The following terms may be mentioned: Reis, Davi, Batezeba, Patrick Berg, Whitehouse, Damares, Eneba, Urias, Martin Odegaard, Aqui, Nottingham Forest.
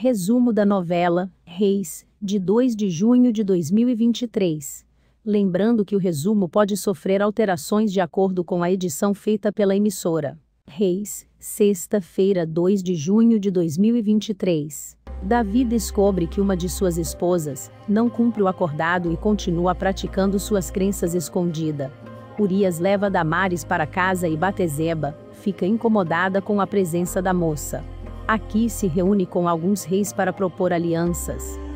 Resumo da novela, Reis, de 2 de junho de 2023. Lembrando que o resumo pode sofrer alterações de acordo com a edição feita pela emissora. Reis, sexta-feira, 2 de junho de 2023. Davi descobre que uma de suas esposas não cumpre o acordado e continua praticando suas crenças escondida. Urias leva Damares para casa e Batezeba fica incomodada com a presença da moça. Aqui se reúne com alguns reis para propor alianças.